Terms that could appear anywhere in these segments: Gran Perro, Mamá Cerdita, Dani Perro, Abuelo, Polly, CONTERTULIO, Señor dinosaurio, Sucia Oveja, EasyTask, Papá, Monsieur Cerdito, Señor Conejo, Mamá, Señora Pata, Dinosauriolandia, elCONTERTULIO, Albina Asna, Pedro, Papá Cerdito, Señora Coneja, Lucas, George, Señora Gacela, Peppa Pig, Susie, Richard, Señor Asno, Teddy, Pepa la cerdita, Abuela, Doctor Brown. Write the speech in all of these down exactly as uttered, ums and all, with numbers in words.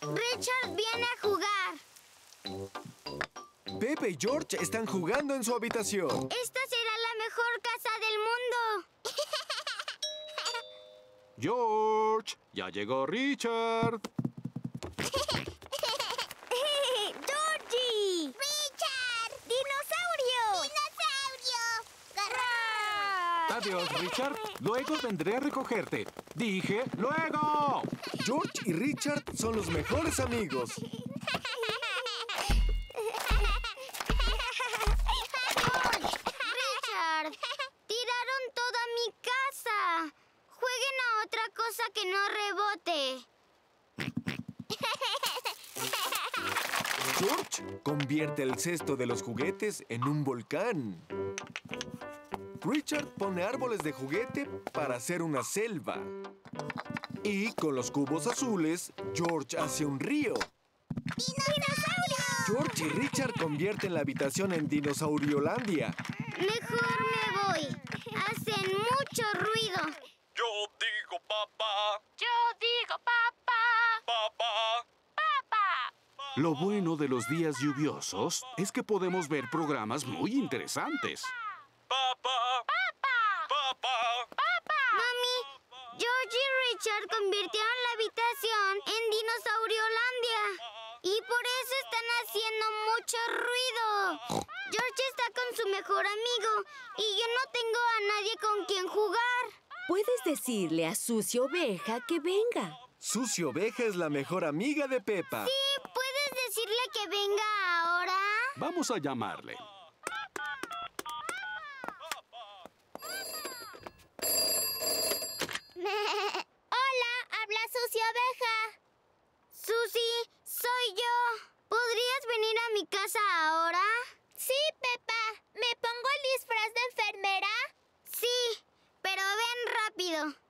Richard viene a jugar. Pepe y George están jugando en su habitación. Esta será la mejor casa del mundo. George, ya llegó Richard. ¡Georgie! ¡Richard! ¡Dinosaurio! ¡Dinosaurio! Adiós, Richard. Luego vendré a recogerte. ¡Dije luego! George y Richard son los mejores amigos. ¡Vamos! ¡Richard! ¡Tiraron toda mi casa! ¡Jueguen a otra cosa que no rebote! George convierte el cesto de los juguetes en un volcán. Richard pone árboles de juguete para hacer una selva. Y con los cubos azules, George hace un río. ¡Dinosaurio! George y Richard convierten la habitación en Dinosauriolandia. Mejor me voy. Hacen mucho ruido. Yo digo papá. Yo digo papá. Papá. Lo bueno de los días lluviosos es que podemos ver programas muy interesantes. ¡Papá! ¡Papá! ¡Papá! ¡Papá! Mami, George y Richard convirtieron la habitación en Dinosauriolandia. Y por eso están haciendo mucho ruido. George está con su mejor amigo y yo no tengo a nadie con quien jugar. Puedes decirle a Sucia Oveja que venga. Sucia Oveja es la mejor amiga de Peppa. Sí, ¿puedes decirle que venga ahora? Vamos a llamarle. Hola, habla Sucia Oveja. Susie, soy yo. ¿Podrías venir a mi casa ahora? Sí, Peppa. ¿Me pongo el disfraz de enfermera? Sí, pero ven rápido.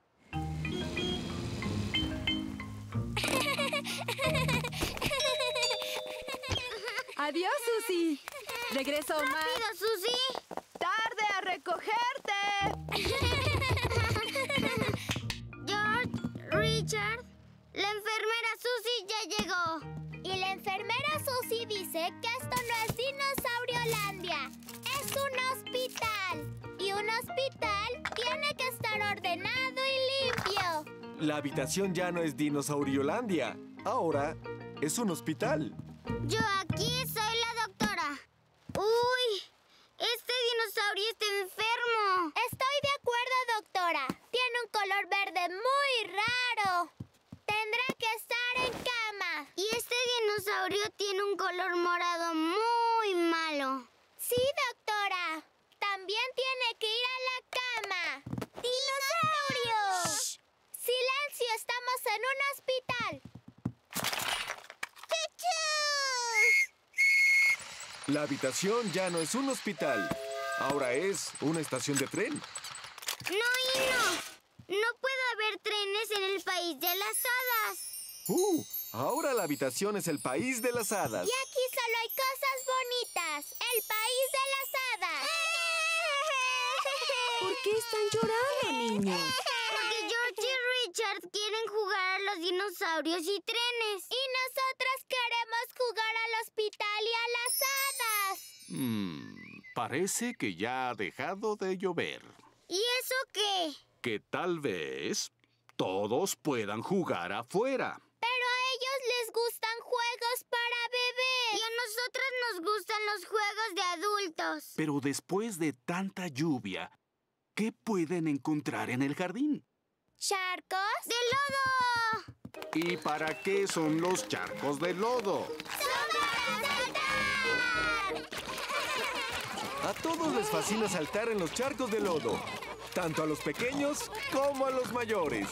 Adiós, Susie. Regreso rápido, más. ¡Rápido, Susie! ¡Tarde a recogerte! George, Richard, la enfermera Susie ya llegó. Y la enfermera Susie dice que esto no es Dinosauriolandia. Es un hospital. Y un hospital tiene que estar ordenado y limpio. La habitación ya no es Dinosauriolandia. Ahora es un hospital. Yo aquí soy la doctora. ¡Uy! Este dinosaurio está enfermo. Estoy de acuerdo, doctora. Tiene un color verde muy raro. Tendrá que estar en cama. Y este dinosaurio tiene un color morado muy malo. Sí, doctora. También tiene que ir a la cama. ¡Dinosaurio! ¡Shh! ¡Silencio! Estamos en un hospital. La habitación ya no es un hospital. Ahora es una estación de tren. ¡No, y no! ¡No puede haber trenes en el país de las hadas! ¡Uh! Ahora la habitación es el país de las hadas. Y aquí solo hay cosas bonitas. ¡El país de las hadas! ¿Por qué están llorando, niños? Porque George y Richard quieren jugar a los dinosaurios y trenes. Y nosotras queremos jugar al hospital y a las hadas. Hmm, parece que ya ha dejado de llover. ¿Y eso qué? Que tal vez todos puedan jugar afuera. Pero a ellos les gustan juegos para bebés. Y a nosotros nos gustan los juegos de adultos. Pero después de tanta lluvia, ¿qué pueden encontrar en el jardín? ¡Charcos de lodo! ¿Y para qué son los charcos de lodo? ¡Son para saltar! A todos les fascina saltar en los charcos de lodo, tanto a los pequeños como a los mayores.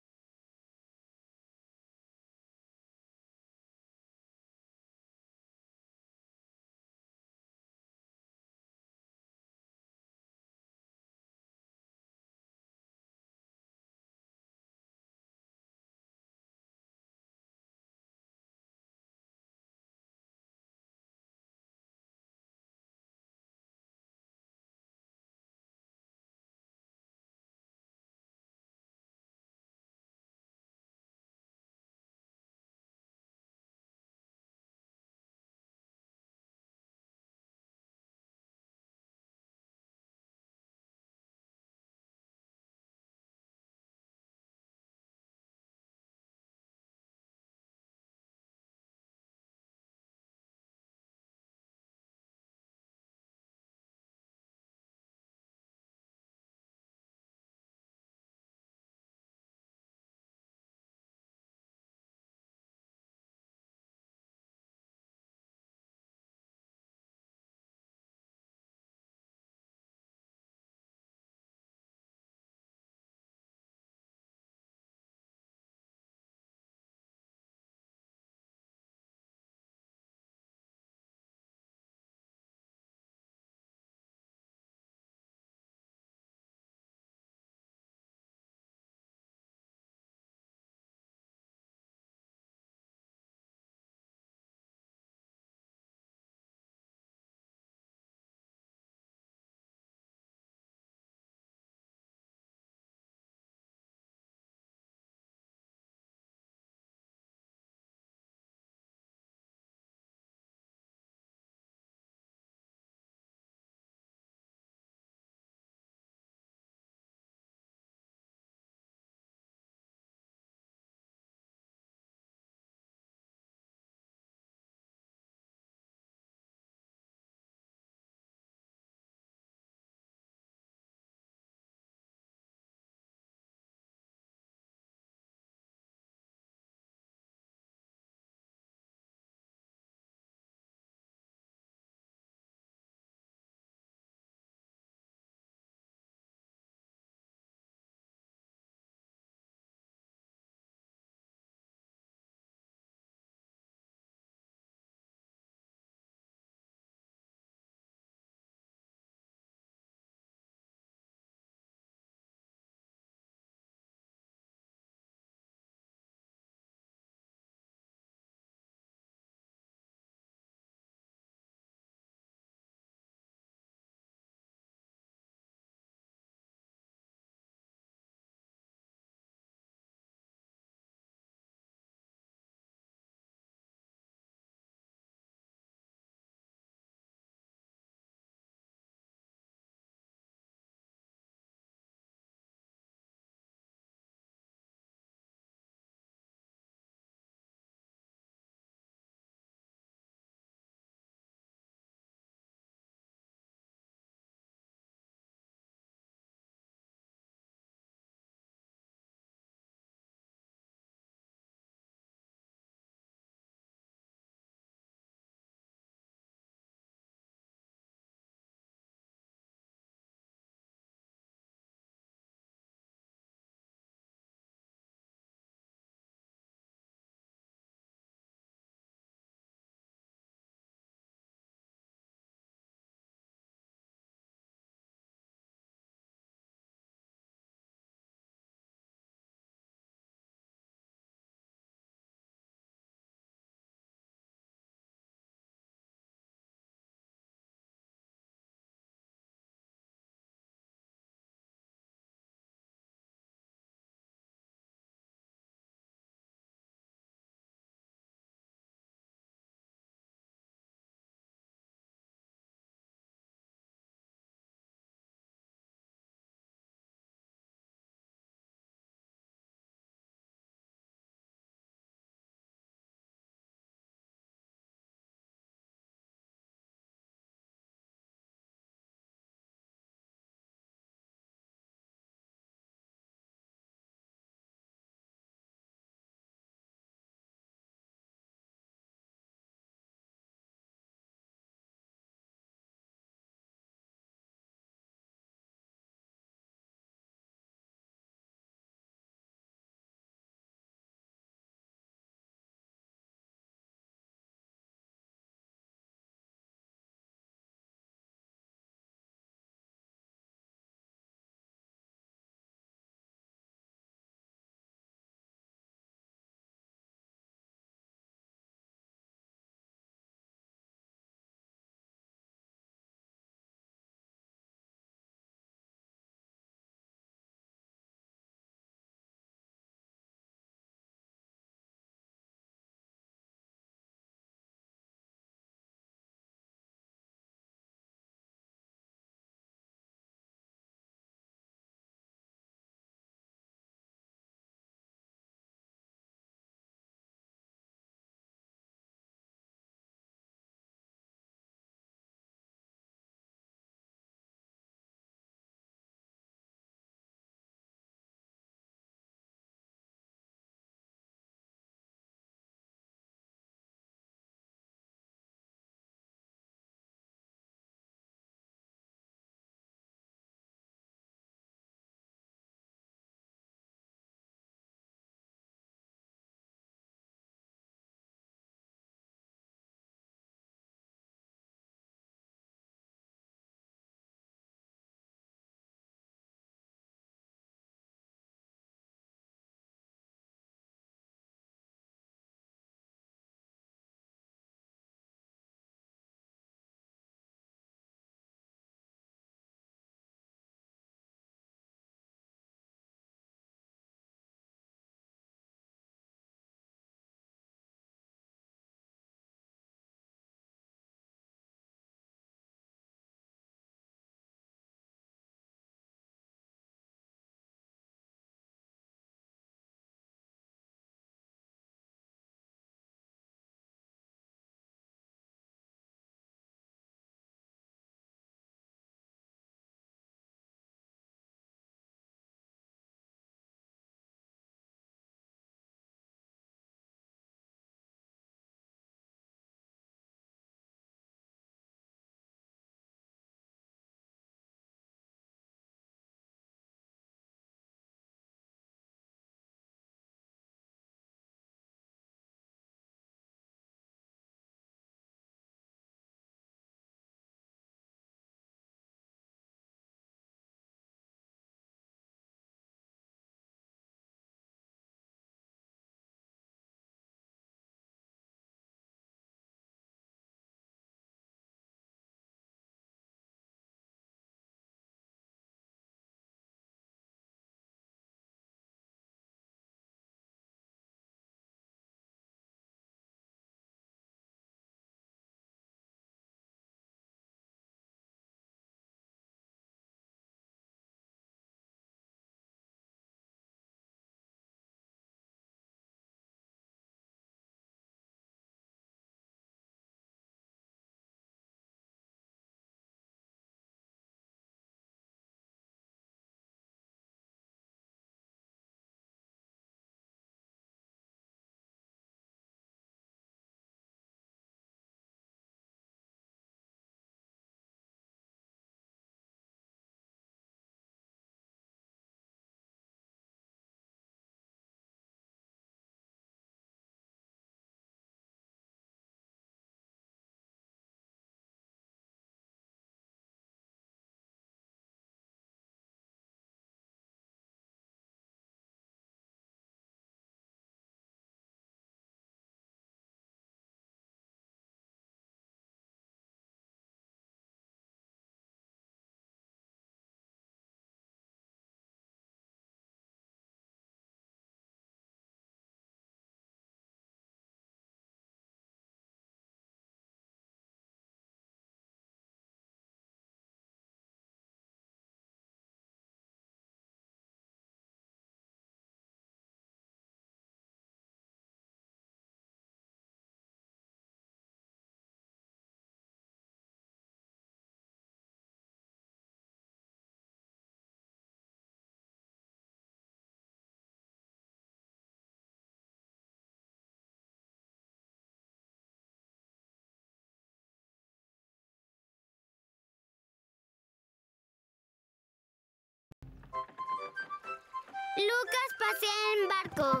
Lucas pasea en barco.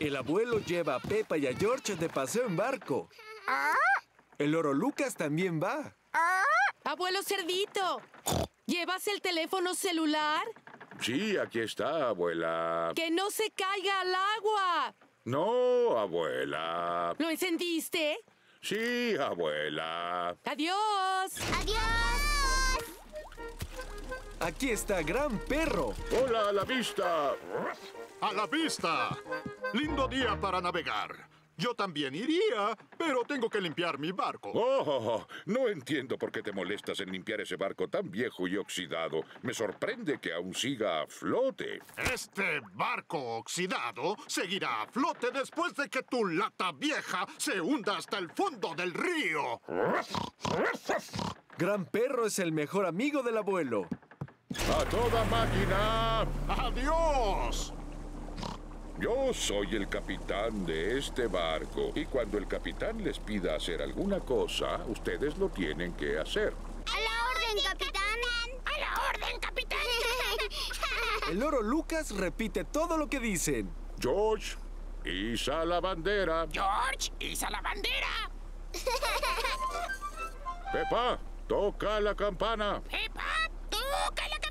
El abuelo lleva a Peppa y a George de paseo en barco. ¿Ah? El loro Lucas también va. ¿Ah? Abuelo Cerdito, ¿llevas el teléfono celular? Sí, aquí está, abuela. ¡Que no se caiga al agua! No, abuela. ¿Lo encendiste? Sí, abuela. ¡Adiós! ¡Adiós! Aquí está Gran Perro. ¡Hola, a la vista! ¡A la vista! Lindo día para navegar. Yo también iría, pero tengo que limpiar mi barco. Oh, oh, oh. No entiendo por qué te molestas en limpiar ese barco tan viejo y oxidado. Me sorprende que aún siga a flote. Este barco oxidado seguirá a flote después de que tu lata vieja se hunda hasta el fondo del río. Gran Perro es el mejor amigo del abuelo. ¡A toda máquina! ¡Adiós! Yo soy el capitán de este barco y cuando el capitán les pida hacer alguna cosa, ustedes lo tienen que hacer. ¡A la orden, capitán! ¡A la orden, capitán! El loro Lucas repite todo lo que dicen. George, iza la bandera. George, iza la bandera. Peppa, toca la campana. Peppa, toca la campana.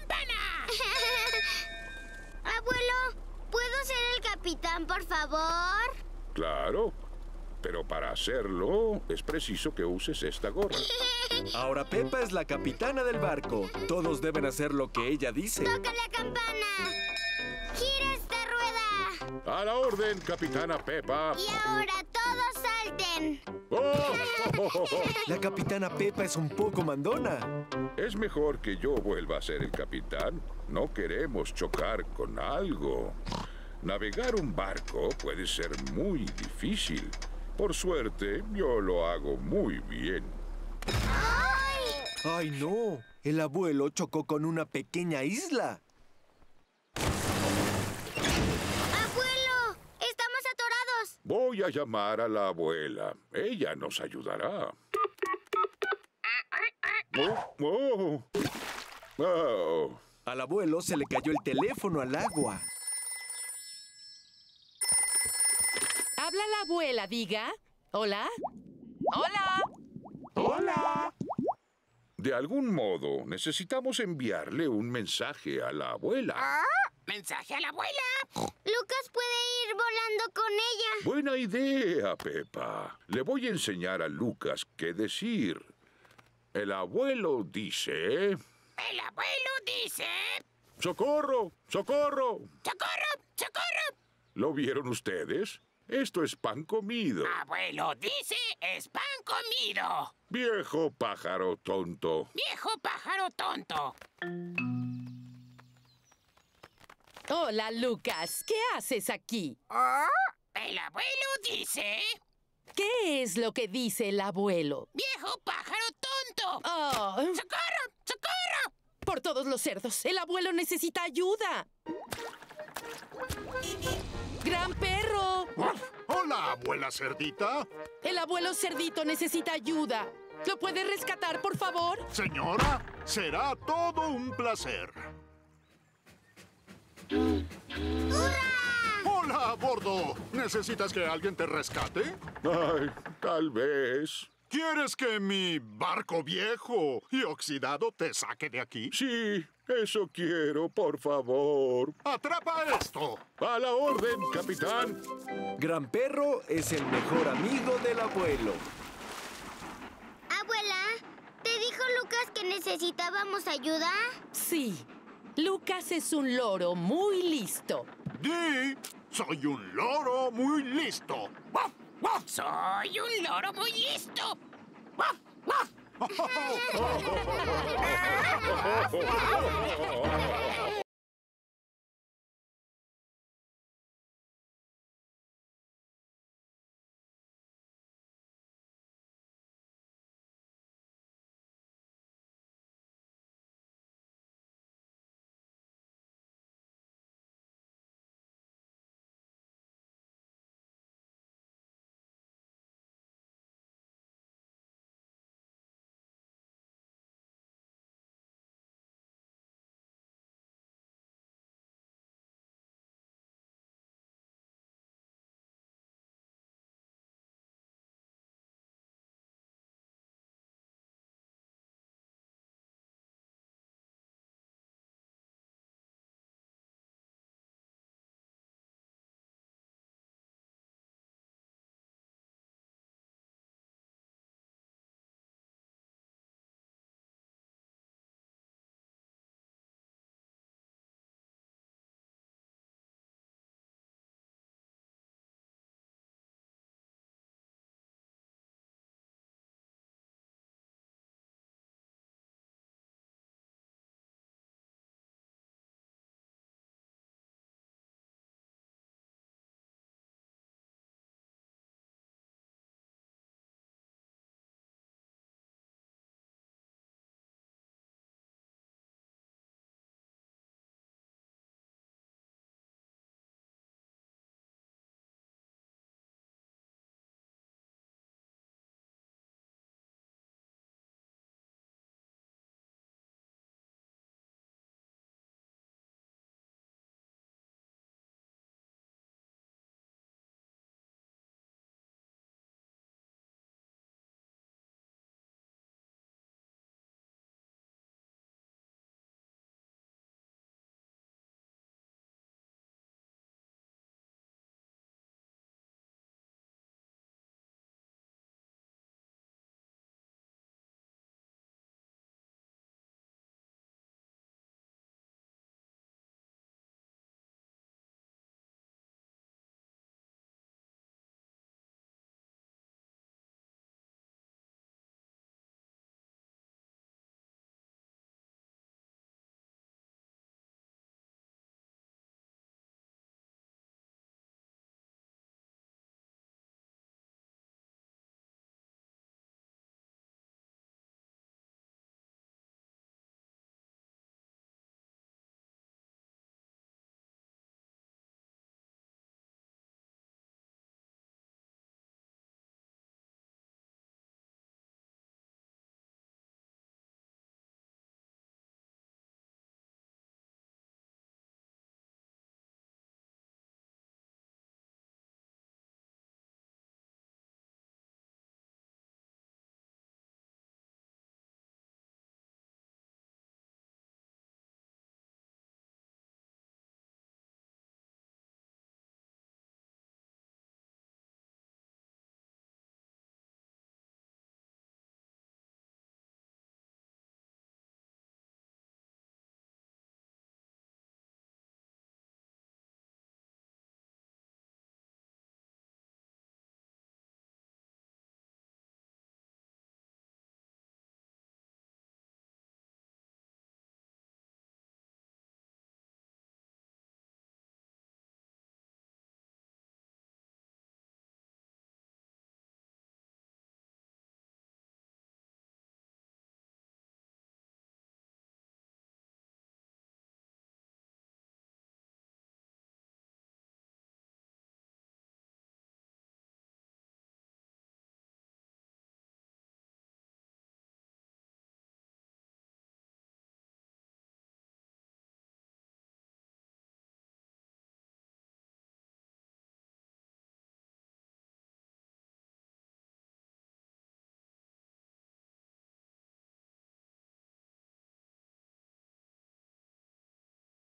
Abuelo, ¿puedo ser el capitán, por favor? Claro, pero para hacerlo es preciso que uses esta gorra. Ahora Peppa es la capitana del barco. Todos deben hacer lo que ella dice. ¡Toca la campana! ¡Gira esta rueda! ¡A la orden, capitana Peppa! Y ahora todos salten. ¡Oh! La capitana Peppa es un poco mandona. Es mejor que yo vuelva a ser el capitán. No queremos chocar con algo. Navegar un barco puede ser muy difícil. Por suerte, yo lo hago muy bien. ¡Ay! ¡Ay, no! El abuelo chocó con una pequeña isla. ¡Abuelo! ¡Estamos atorados! Voy a llamar a la abuela. Ella nos ayudará. Oh, oh. Oh. Al abuelo se le cayó el teléfono al agua. Habla la abuela, diga. ¿Hola? ¡Hola! ¡Hola! De algún modo, necesitamos enviarle un mensaje a la abuela. ¿Ah? ¡Mensaje a la abuela! Lucas puede ir volando con ella. Buena idea, Peppa. Le voy a enseñar a Lucas qué decir. El abuelo dice... El abuelo dice... ¡Socorro! ¡Socorro! ¡Socorro! ¡Socorro! ¿Lo vieron ustedes? Esto es pan comido. Abuelo dice es pan comido. Viejo pájaro tonto. Viejo pájaro tonto. Hola, Lucas. ¿Qué haces aquí? ¿Oh? El abuelo dice... ¿Qué es lo que dice el abuelo? ¡Viejo pájaro tonto! Oh. ¡Socorro! ¡Socorro! Por todos los cerdos, el abuelo necesita ayuda. ¡Gran Perro! ¡Hola, abuela Cerdita! El abuelo Cerdito necesita ayuda. ¿Lo puede rescatar, por favor? Señora, será todo un placer. ¡Hurra! ¡Hola, a bordo! ¿Necesitas que alguien te rescate? Ay, tal vez. ¿Quieres que mi barco viejo y oxidado te saque de aquí? Sí, eso quiero, por favor. ¡Atrapa esto! ¡A la orden, capitán! Gran Perro es el mejor amigo del abuelo. Abuela, ¿te dijo Lucas que necesitábamos ayuda? Sí. Lucas es un loro muy listo. ¡Di! ¡Soy un loro muy listo! ¡Waf! ¡Waf! ¡Soy un loro muy listo! ¡Waf! ¡Waf!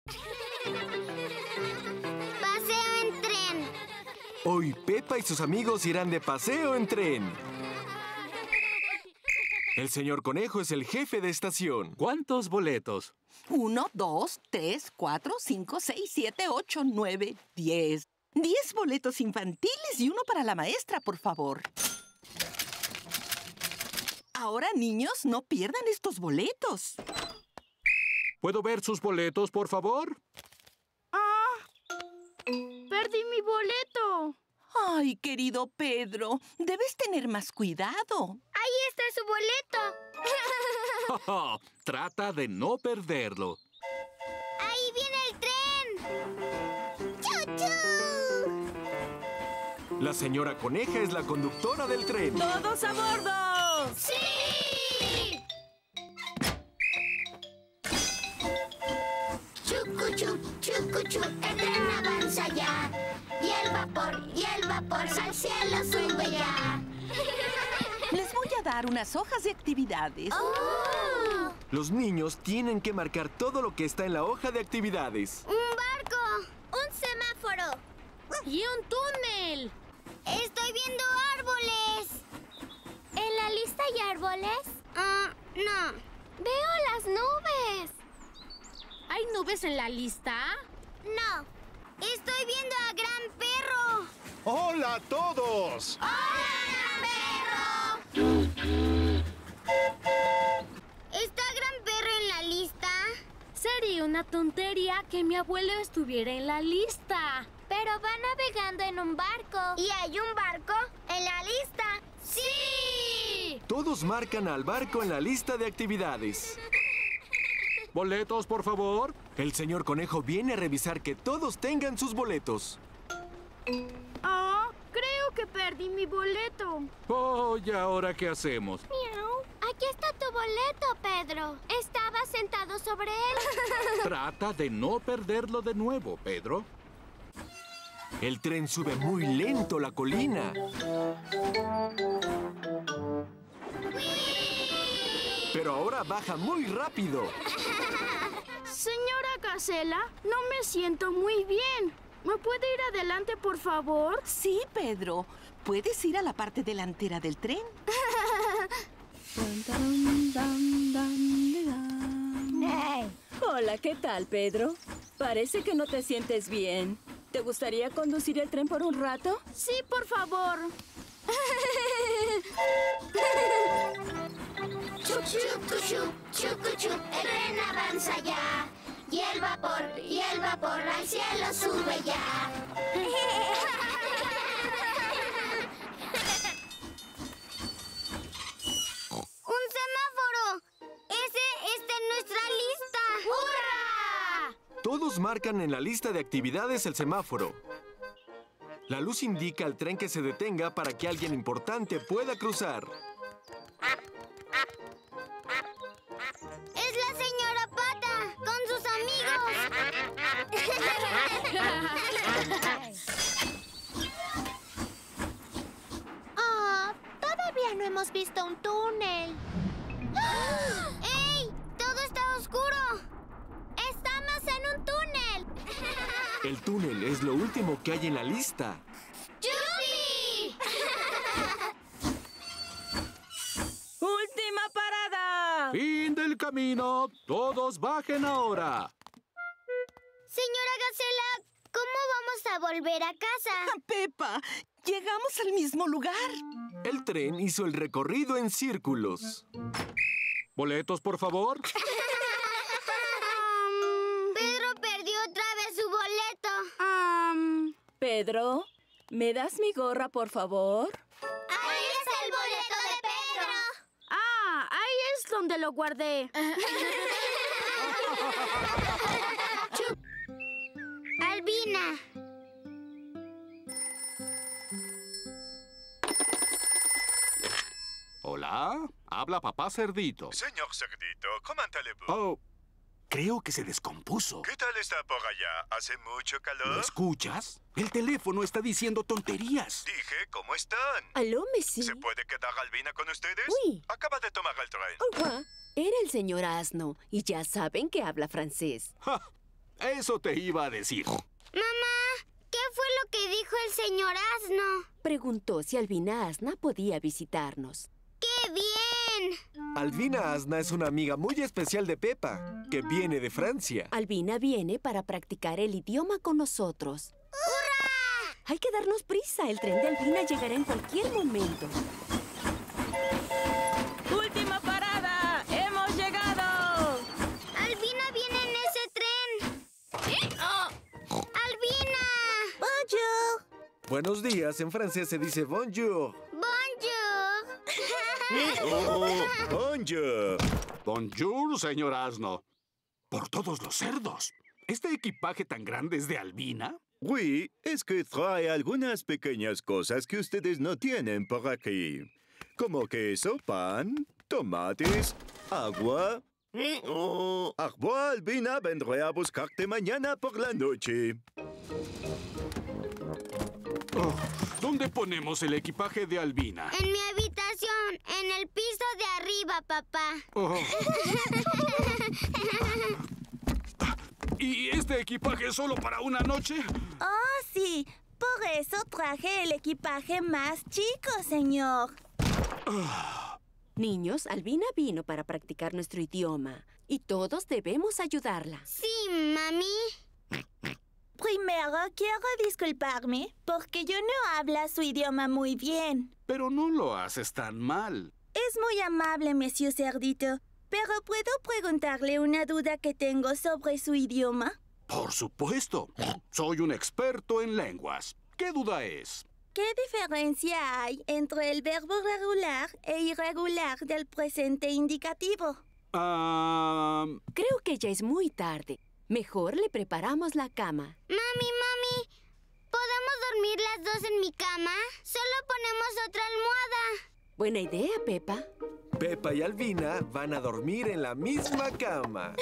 ¡Paseo en tren! Hoy Peppa y sus amigos irán de paseo en tren. El señor Conejo es el jefe de estación. ¿Cuántos boletos? Uno, dos, tres, cuatro, cinco, seis, siete, ocho, nueve, diez. Diez boletos infantiles y uno para la maestra, por favor. Ahora, niños, no pierdan estos boletos. ¿Puedo ver sus boletos, por favor? ¡Ah! ¡Perdí mi boleto! ¡Ay, querido Pedro! Debes tener más cuidado. ¡Ahí está su boleto! Oh, oh, trata de no perderlo. ¡Ahí viene el tren! ¡Chu, chu! La señora Coneja es la conductora del tren. ¡Todos a bordo! ¡Sí! Chucuchu, chucuchu, el tren avanza ya. Y el vapor, y el vapor, al cielo sube ya. Les voy a dar unas hojas de actividades. Oh. Los niños tienen que marcar todo lo que está en la hoja de actividades. Un barco, un semáforo y un túnel. Estoy viendo árboles. ¿En la lista hay árboles? Uh, no. Veo las nubes. ¿Hay nubes en la lista? No. Estoy viendo a Gran Perro. ¡Hola a todos! ¡Hola, Gran Perro! ¿Está Gran Perro en la lista? Sería una tontería que mi abuelo estuviera en la lista. Pero va navegando en un barco. ¿Y hay un barco en la lista? ¡Sí! Todos marcan al barco en la lista de actividades. ¡Boletos, por favor! El señor Conejo viene a revisar que todos tengan sus boletos. ¡Ah! Oh, creo que perdí mi boleto. ¡Oh! ¿Y ahora qué hacemos? ¡Miau! Aquí está tu boleto, Pedro. Estaba sentado sobre él. Trata de no perderlo de nuevo, Pedro. El tren sube muy lento la colina. Pero ahora baja muy rápido. Señora Gacela, no me siento muy bien. ¿Me puede ir adelante, por favor? Sí, Pedro. Puedes ir a la parte delantera del tren. Hola, ¿qué tal, Pedro? Parece que no te sientes bien. ¿Te gustaría conducir el tren por un rato? Sí, por favor. Chup, chup, chup, chup, chup, el tren avanza ya. Y el vapor, y el vapor al cielo sube ya. ¡Un semáforo! ¡Ese está en nuestra lista! ¡Hurra! Todos marcan en la lista de actividades el semáforo. La luz indica al tren que se detenga para que alguien importante pueda cruzar. ¡Es la señora Pata con sus amigos! ¡Ah! Oh, todavía no hemos visto un túnel. ¡Ey! ¡Todo está oscuro! ¡Estamos en un túnel! El túnel es lo último que hay en la lista. ¡Yupi! ¡Última parada! ¡Fin del camino! ¡Todos bajen ahora! Señora Gacela, ¿cómo vamos a volver a casa? ¡Peppa! ¡Llegamos al mismo lugar! El tren hizo el recorrido en círculos. ¿Boletos, por favor? Pedro, ¿me das mi gorra, por favor? ¡Ahí está el boleto de Pedro! ¡Ah! Ahí es donde lo guardé. Albina. Hola, habla Papá Cerdito. Señor Cerdito, ¿cómo está? Oh, creo que se descompuso. ¿Qué tal está por allá? ¿Hace mucho calor? ¿Me escuchas? El teléfono está diciendo tonterías. Dije, ¿cómo están? Aló, Messi. ¿Se puede quedar Albina con ustedes? Uy. Acaba de tomar el tren. Uh-huh. Era el señor Asno y ya saben que habla francés. Ja. Eso te iba a decir. Mamá, ¿qué fue lo que dijo el señor Asno? Preguntó si Albina Asna podía visitarnos. ¡Qué bien! Albina Asna es una amiga muy especial de Peppa, que viene de Francia. Albina viene para practicar el idioma con nosotros. ¡Hurra! Hay que darnos prisa. El tren de Albina llegará en cualquier momento. ¡Última parada! ¡Hemos llegado! ¡Albina viene en ese tren! ¿Eh? Oh. ¡Albina! ¡Bonjour! Buenos días. En francés se dice bonjour. ¡Bonjour! Oh, ¡bonjour! ¡Bonjour, señor Asno! ¡Por todos los cerdos! ¿Este equipaje tan grande es de Albina? Oui, es que trae algunas pequeñas cosas que ustedes no tienen por aquí. Como queso, pan, tomates, agua. Oh, agua, Albina, vendré a buscarte mañana por la noche. Oh, ¿dónde ponemos el equipaje de Albina? En mi habitación, en el piso de arriba, papá. Oh. ¿Y este equipaje es solo para una noche? Oh, sí. Por eso traje el equipaje más chico, señor. Niños, Albina vino para practicar nuestro idioma y todos debemos ayudarla. Sí, mami. Primero quiero disculparme porque yo no hablo su idioma muy bien. Pero no lo haces tan mal. Es muy amable, Monsieur Cerdito, pero ¿puedo preguntarle una duda que tengo sobre su idioma? Por supuesto. Soy un experto en lenguas. ¿Qué duda es? ¿Qué diferencia hay entre el verbo regular e irregular del presente indicativo? Ah... Uh... Creo que ya es muy tarde. Mejor le preparamos la cama. Mami, mami, ¿podemos dormir las dos en mi cama? Solo ponemos otra almohada. Buena idea, Peppa. Peppa y Albina van a dormir en la misma cama.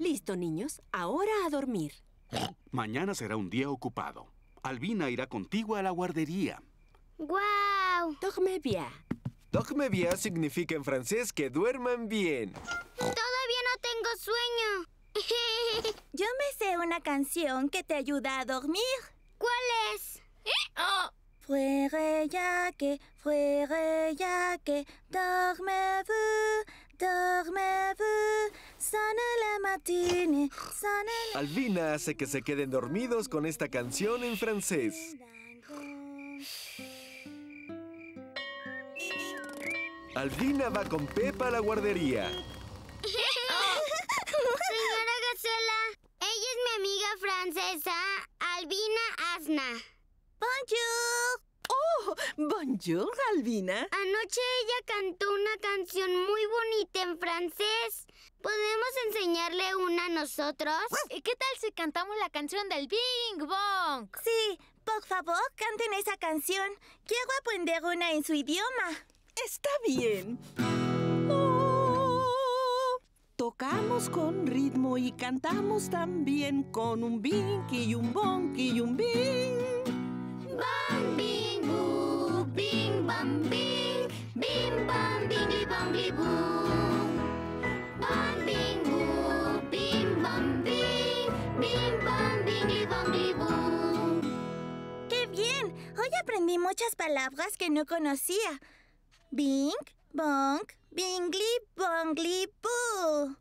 Listo, niños. Ahora a dormir. Mañana será un día ocupado. Albina irá contigo a la guardería. ¡Guau! Wow. Dorme bien. Dorme bien significa en francés que duerman bien. Todavía no tengo sueño. Yo me sé una canción que te ayuda a dormir. ¿Cuál es? ¿Eh? Oh. Fuere ya que, fuere ya que, dormez-vous, dormez-vous, sonne la matine, sonne la... Albina hace que se queden dormidos con esta canción en francés. Albina va con Peppa a la guardería. Señora Gacela, ella es mi amiga francesa, Albina Asna. ¡Bonjour! ¡Oh! ¡Bonjour, Albina! Anoche ella cantó una canción muy bonita en francés. ¿Podemos enseñarle una a nosotros? ¿Qué tal si cantamos la canción del Bing Bong? Sí, por favor, canten esa canción. Quiero aprender una en su idioma. Está bien. Oh, tocamos con ritmo y cantamos también con un bing y un bong y un bing. Bam, bing, boo, bing, bam, bing, bing, bam, bingly, bambly, boo. Bam, bing, boo, bing, bam, bing, bing, bam, bingly, bambly, boo. ¡Qué bien! Hoy aprendí muchas palabras que no conocía. Bing, bong, bingly, bongly, boo.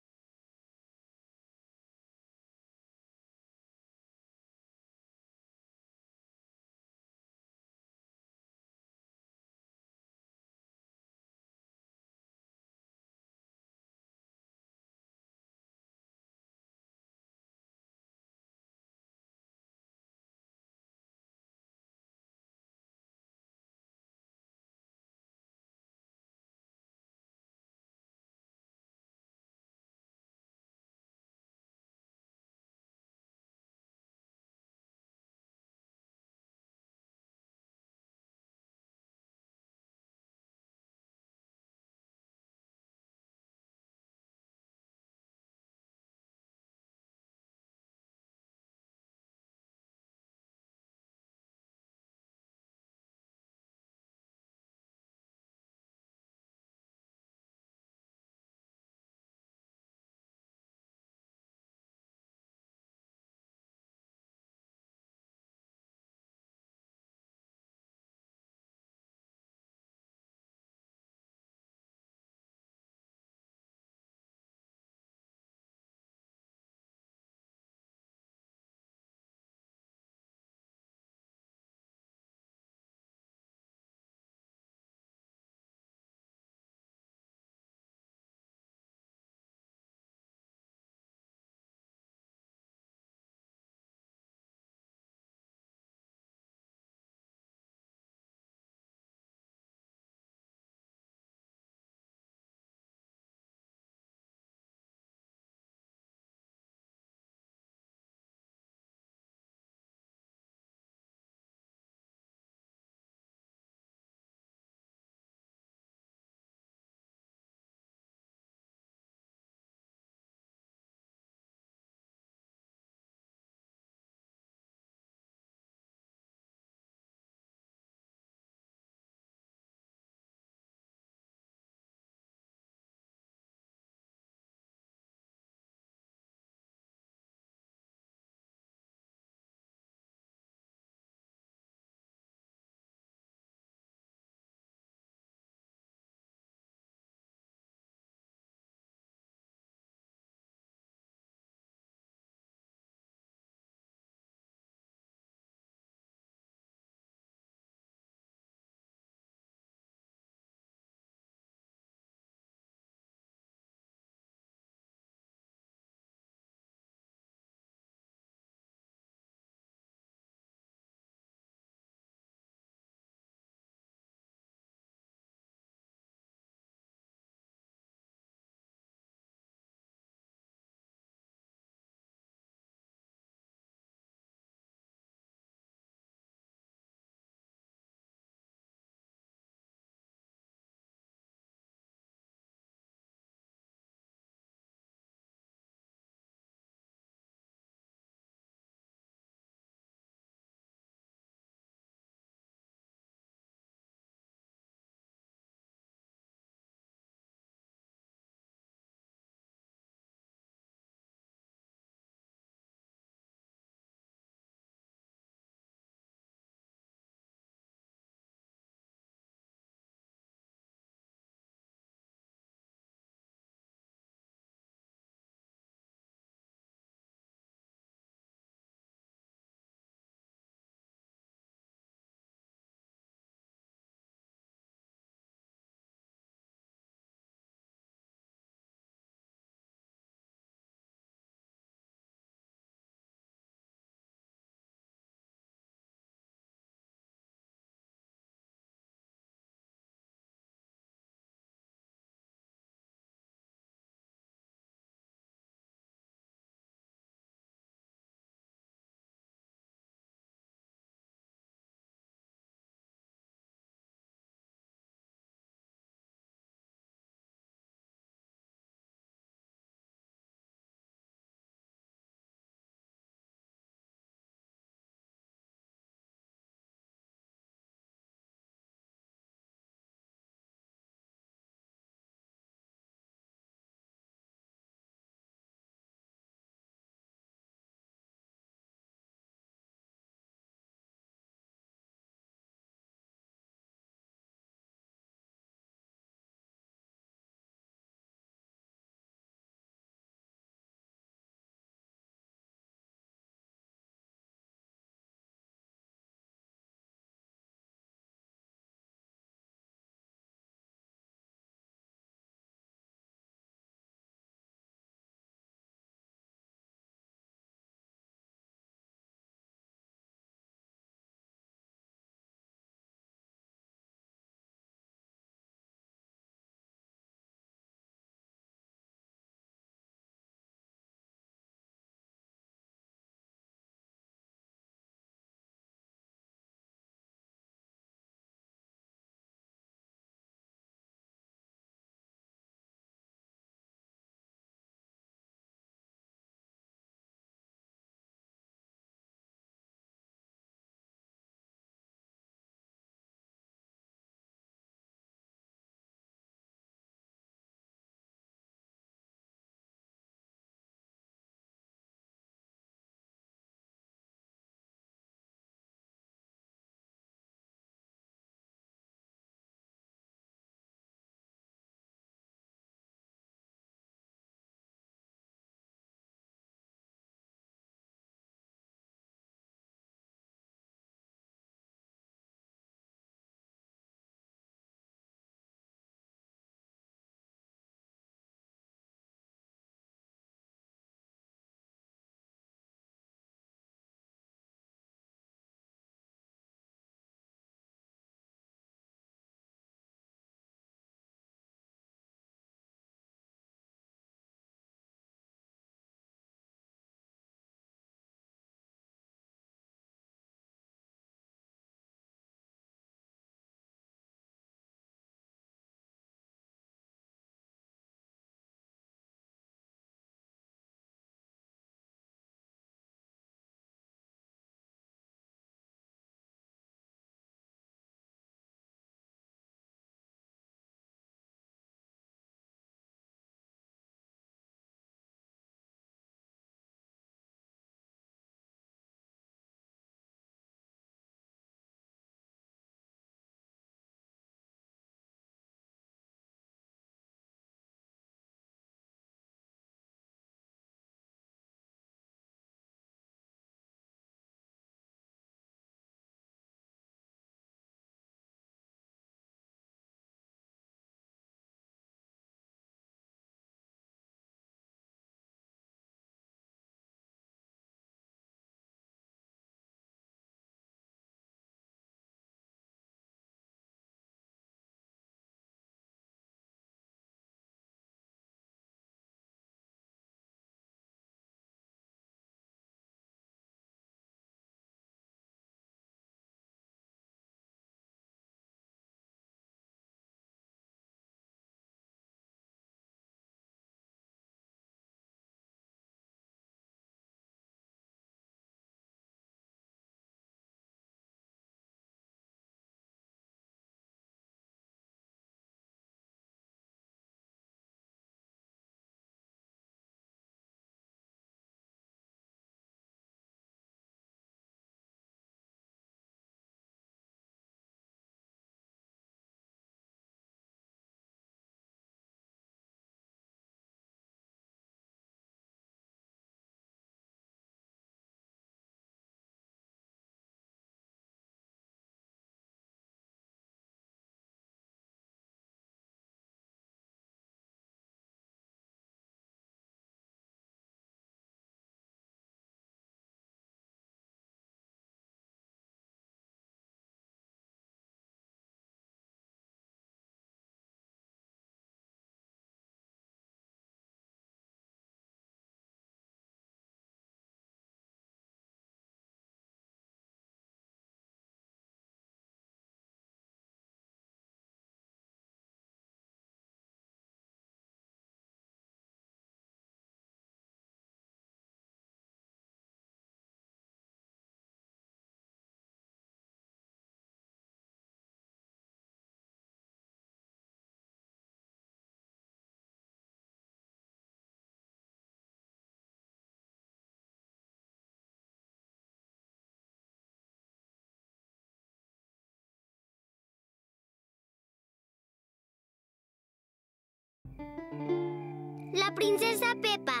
La princesa Peppa.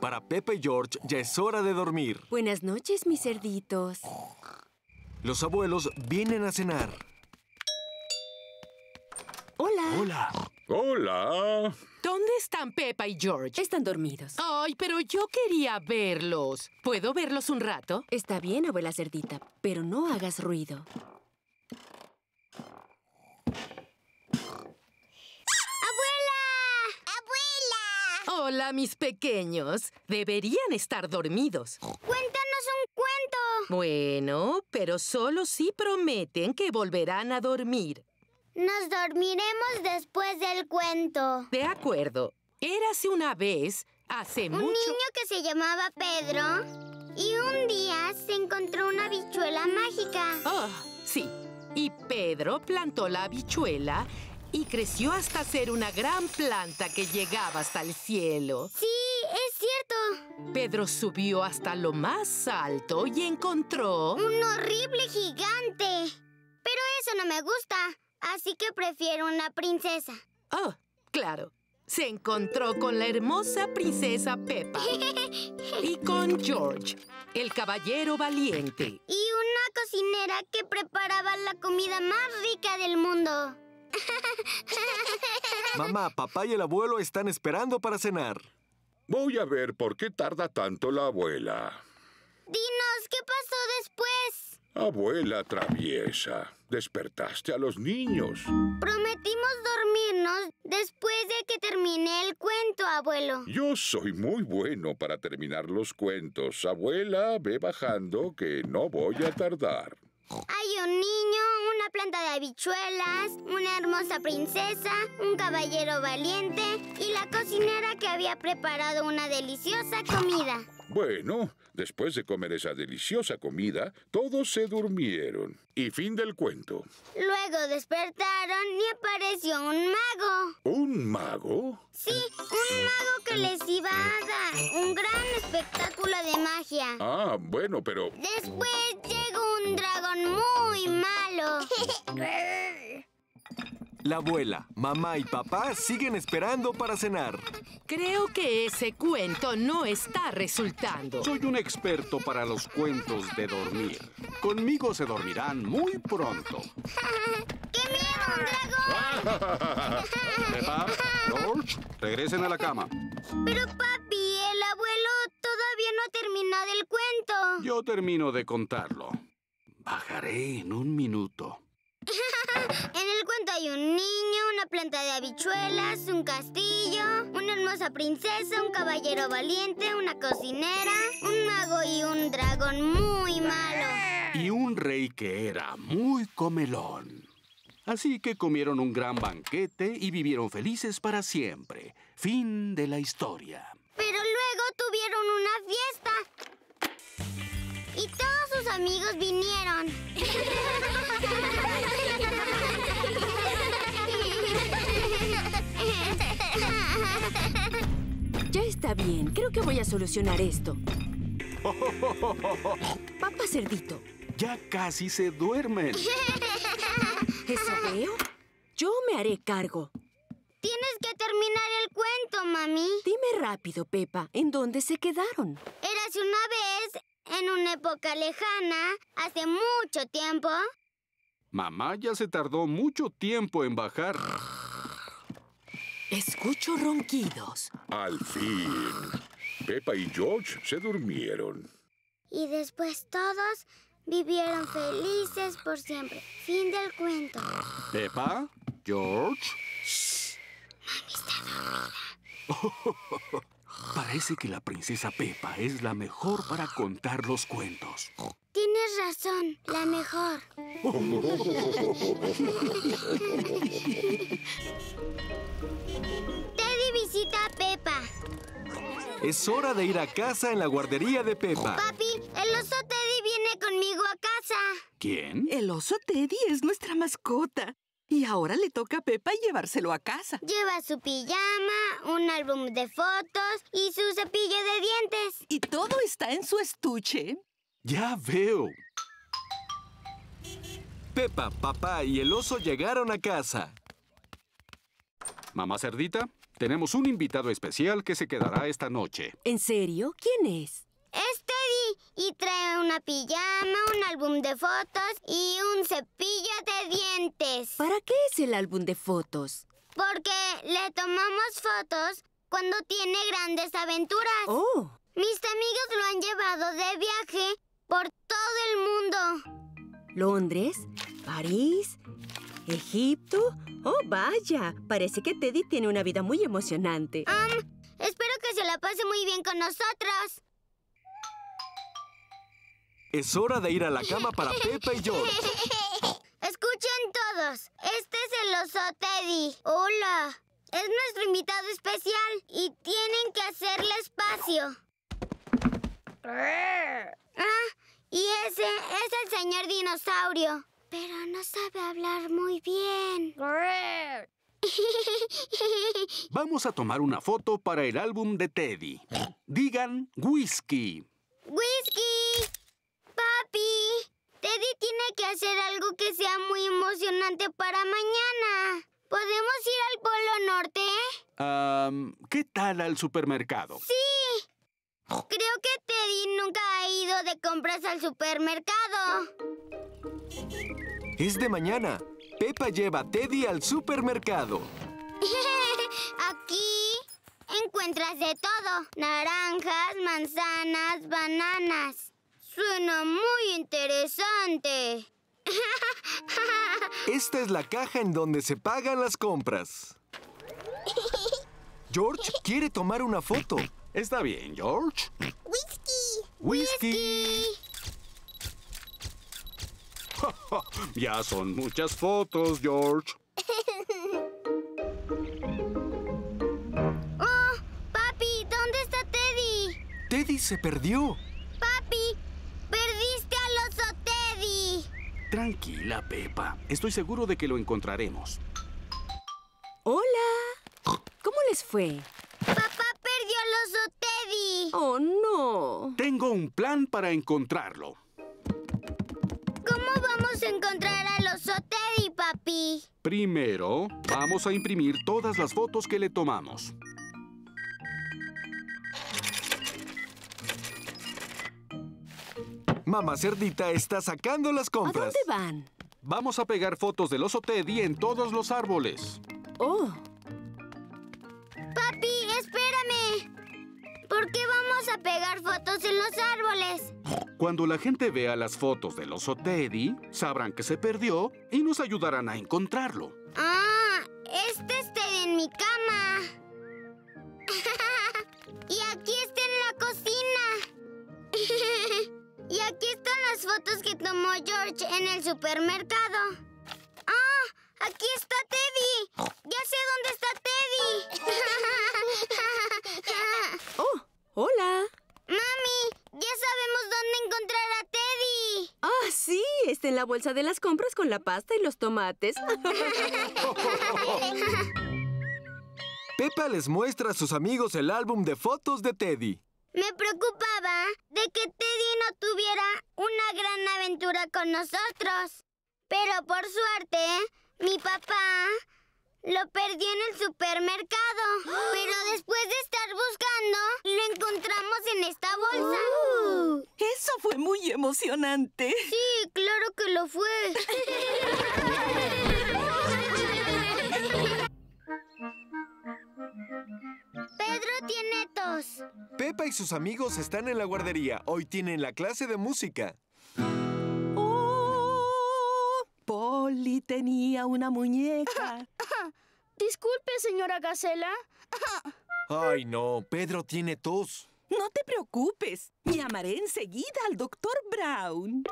Para Peppa y George ya es hora de dormir. Buenas noches, mis cerditos. Los abuelos vienen a cenar. Hola. Hola. Hola. ¿Dónde están Peppa y George? Están dormidos. Ay, pero yo quería verlos. ¿Puedo verlos un rato? Está bien, abuela cerdita, pero no hagas ruido. ¡Abuela! ¡Abuela! Hola, mis pequeños. Deberían estar dormidos. ¡Cuéntanos un cuento! Bueno, pero solo si prometen que volverán a dormir. Nos dormiremos después del cuento. De acuerdo. Érase una vez, hace mucho... Un niño que se llamaba Pedro y un día se encontró una habichuela mágica. Oh, sí. Y Pedro plantó la habichuela y creció hasta ser una gran planta que llegaba hasta el cielo. Sí, es cierto. Pedro subió hasta lo más alto y encontró... Un horrible gigante. Pero eso no me gusta. Así que prefiero una princesa. Oh, claro. Se encontró con la hermosa princesa Peppa. Y con George, el caballero valiente. Y una cocinera que preparaba la comida más rica del mundo. Mamá, papá y el abuelo están esperando para cenar. Voy a ver por qué tarda tanto la abuela. Dinos, ¿qué pasó después? Abuela traviesa, despertaste a los niños. Prometimos dormirnos después de que terminé el cuento, abuelo. Yo soy muy bueno para terminar los cuentos. Abuela, ve bajando que no voy a tardar. Hay un niño, una planta de habichuelas, una hermosa princesa, un caballero valiente y la cocinera que había preparado una deliciosa comida. Bueno, después de comer esa deliciosa comida, todos se durmieron. Y fin del cuento. Luego despertaron y apareció un mago. ¿Un mago? Sí, un mago que les iba a dar un gran espectáculo de magia. Ah, bueno, pero... Después llegó un dragón muy malo. La abuela, mamá y papá siguen esperando para cenar. Creo que ese cuento no está resultando. Soy un experto para los cuentos de dormir. Conmigo se dormirán muy pronto. ¡Qué miedo, un dragón! Peppa, George, regresen a la cama. Pero, papi, el abuelo todavía no ha terminado el cuento. Yo termino de contarlo. Bajaré en un minuto. En el cuento hay un niño, una planta de habichuelas, un castillo, una hermosa princesa, un caballero valiente, una cocinera, un mago y un dragón muy malo. Y un rey que era muy comelón. Así que comieron un gran banquete y vivieron felices para siempre. Fin de la historia. Pero luego tuvieron una fiesta. Y todos sus amigos vinieron. Ya está bien. Creo que voy a solucionar esto. Papá Cerdito. Ya casi se duermen. ¿Eso veo? Yo me haré cargo. Tienes que terminar el cuento, mami. Dime rápido, Peppa. ¿En dónde se quedaron? Érase una vez... En una época lejana, hace mucho tiempo... Mamá ya se tardó mucho tiempo en bajar. Escucho ronquidos. Al fin. Peppa y George se durmieron. Y después todos vivieron felices por siempre. Fin del cuento. Peppa, George... Shh. Mami está dormida. Parece que la princesa Peppa es la mejor para contar los cuentos. Tienes razón, la mejor. Teddy visita a Peppa. Es hora de ir a casa en la guardería de Peppa. Papi, el oso Teddy viene conmigo a casa. ¿Quién? El oso Teddy es nuestra mascota. Y ahora le toca a Peppa llevárselo a casa. Lleva su pijama, un álbum de fotos y su cepillo de dientes. Y todo está en su estuche. Ya veo. Peppa, papá y el oso llegaron a casa. Mamá Cerdita, tenemos un invitado especial que se quedará esta noche. ¿En serio? ¿Quién es? Es Teddy y trae una pijama, un álbum de fotos y un cepillo de dientes. ¿Para qué es el álbum de fotos? Porque le tomamos fotos cuando tiene grandes aventuras. ¡Oh! Mis amigos lo han llevado de viaje por todo el mundo. ¿Londres? ¿París? ¿Egipto? ¡Oh, vaya! Parece que Teddy tiene una vida muy emocionante. Um, espero que se la pase muy bien con nosotros. Es hora de ir a la cama para Peppa y George. Escuchen todos. Este es el oso Teddy. Hola. Es nuestro invitado especial y tienen que hacerle espacio. Ah, y ese es el señor dinosaurio. Pero no sabe hablar muy bien. Vamos a tomar una foto para el álbum de Teddy. Digan whisky. ¡Whisky! ¡Papi! Teddy tiene que hacer algo que sea muy emocionante para mañana. ¿Podemos ir al Polo Norte? Um, ¿Qué tal al supermercado? ¡Sí! Creo que Teddy nunca ha ido de compras al supermercado. Es de mañana. Peppa lleva a Teddy al supermercado. Aquí encuentras de todo. Naranjas, manzanas, bananas. Suena muy interesante. Esta es la caja en donde se pagan las compras. George quiere tomar una foto. Está bien, George. ¡Whisky! ¡Whisky! Ya son muchas fotos, George. Oh, papi, ¿dónde está Teddy? Teddy se perdió. Papi, perdiste al oso Teddy. Tranquila, Peppa. Estoy seguro de que lo encontraremos. Hola. ¿Cómo les fue? Papá perdió al oso Teddy. Oh, no. Tengo un plan para encontrarlo. ¿Cómo vamos a encontrar al oso Teddy, papi? Primero, vamos a imprimir todas las fotos que le tomamos. Mamá Cerdita está sacando las compras. ¿A dónde van? Vamos a pegar fotos del oso Teddy en todos los árboles. ¡Oh! ¡Papi, espérame! ¿Por qué vamos a pegar fotos en los árboles? Cuando la gente vea las fotos del oso Teddy, sabrán que se perdió y nos ayudarán a encontrarlo. ¡Ah! Este es Teddy en mi cama. Y aquí está en la cocina. Y aquí están las fotos que tomó George en el supermercado. ¡Ah! ¡Aquí está Teddy! ¡Ya sé dónde está Teddy! ¡Oh! ¡Hola! ¡Mami! ¡Ya sabemos dónde encontrar a Teddy! ¡Ah, sí! Está en la bolsa de las compras con la pasta y los tomates. Peppa les muestra a sus amigos el álbum de fotos de Teddy. Me preocupaba de que Teddy no tuviera una gran aventura con nosotros. Pero por suerte, mi papá lo perdió en el supermercado. Pero después de estar buscando, lo encontramos en esta bolsa. Oh, eso fue muy emocionante. Sí, claro que lo fue. Pedro tiene tos. Peppa y sus amigos están en la guardería. Hoy tienen la clase de música. ¡Oh! Polly tenía una muñeca. Disculpe, señora Gacela. Ay, no. Pedro tiene tos. No te preocupes. Llamaré enseguida al doctor Brown.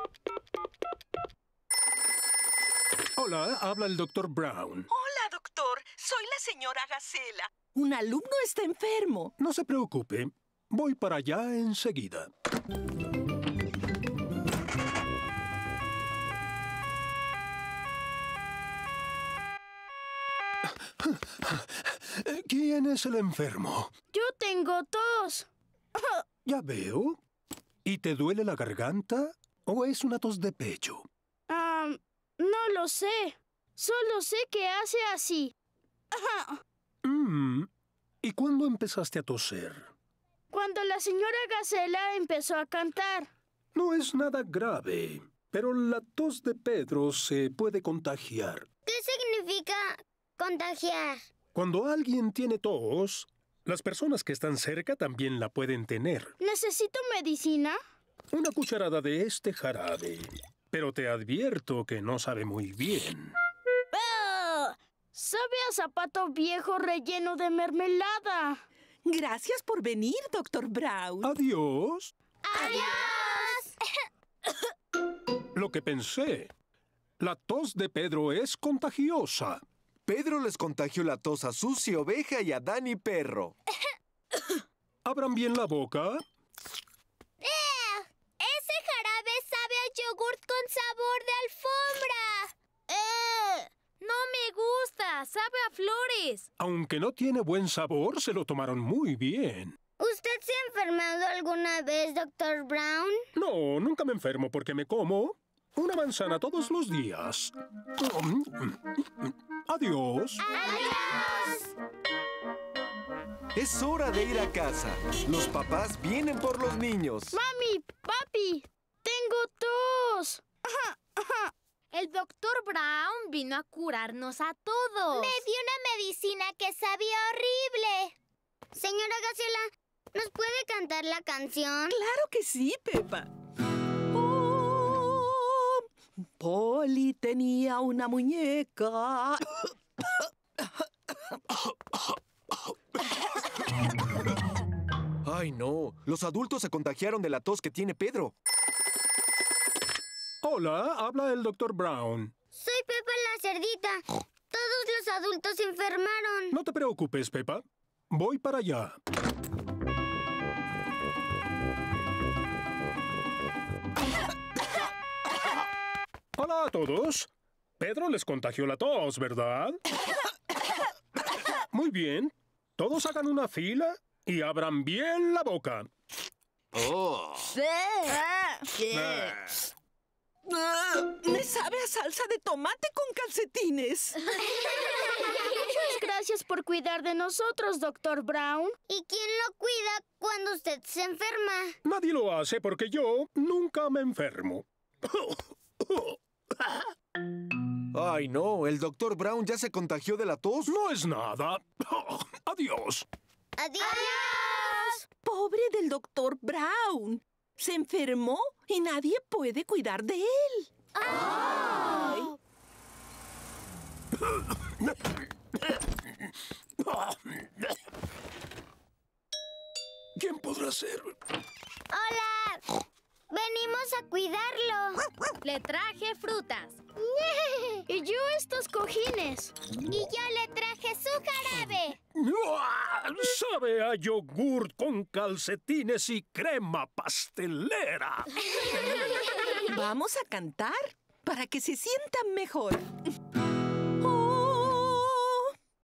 Hola, habla el doctor Brown. Hola, doctor. Soy la señora Gacela. Un alumno está enfermo. No se preocupe. Voy para allá enseguida. ¿Quién es el enfermo? Yo tengo tos. Ya veo. ¿Y te duele la garganta o es una tos de pecho? Um, no lo sé. Solo sé que hace así. ¿Y cuándo empezaste a toser? Cuando la señora Gacela empezó a cantar. No es nada grave, pero la tos de Pedro se puede contagiar. ¿Qué significa contagiar? Cuando alguien tiene tos, las personas que están cerca también la pueden tener. ¿Necesito medicina? Una cucharada de este jarabe, pero te advierto que no sabe muy bien. Sabe a zapato viejo relleno de mermelada. Gracias por venir, Doctor Brown. Adiós. Adiós. Lo que pensé. La tos de Pedro es contagiosa. Pedro les contagió la tos a Sucia Oveja y a Dani Perro. Abran bien la boca. ¡Eh! Ese jarabe sabe a yogurt con sabor de alfombra. ¡Eh! ¡No me gusta! ¡Sabe a flores! Aunque no tiene buen sabor, se lo tomaron muy bien. ¿Usted se ha enfermado alguna vez, Doctor Brown? No, nunca me enfermo porque me como una manzana todos los días. ¡Adiós! ¡Adiós! Es hora de ir a casa. Los papás vienen por los niños. ¡Mami! ¡Papi! ¡Tengo tos! ¡Ajá! ¡Ajá! El doctor Brown vino a curarnos a todos. Me dio una medicina que sabía horrible. Señora Gacela, ¿nos puede cantar la canción? ¡Claro que sí, Peppa! Oh, Polly tenía una muñeca. ¡Ay, no! Los adultos se contagiaron de la tos que tiene Pedro. Hola, habla el doctor Brown. Soy Pepa la Cerdita. Todos los adultos se enfermaron. No te preocupes, Pepa. Voy para allá. Hola a todos. Pedro les contagió la tos, ¿verdad? Muy bien. Todos hagan una fila y abran bien la boca. ¡Oh! ¡Sí! ¿Qué? Ah. ¡Me sabe a salsa de tomate con calcetines! Muchas gracias por cuidar de nosotros, doctor Brown. ¿Y quién lo cuida cuando usted se enferma? Nadie lo hace porque yo nunca me enfermo. ¡Ay, no! El doctor Brown ya se contagió de la tos. No es nada. ¡Adiós! ¡Adiós! ¡Adiós! ¡Pobre del doctor Brown! Se enfermó y nadie puede cuidar de él. ¡Ay! ¿Quién podrá ser? ¡Hola! Venimos a cuidarlo. Le traje frutas. Y yo estos cojines. Y yo le traje su jarabe. Sabe a yogurt con calcetines y crema pastelera. Vamos a cantar para que se sientan mejor.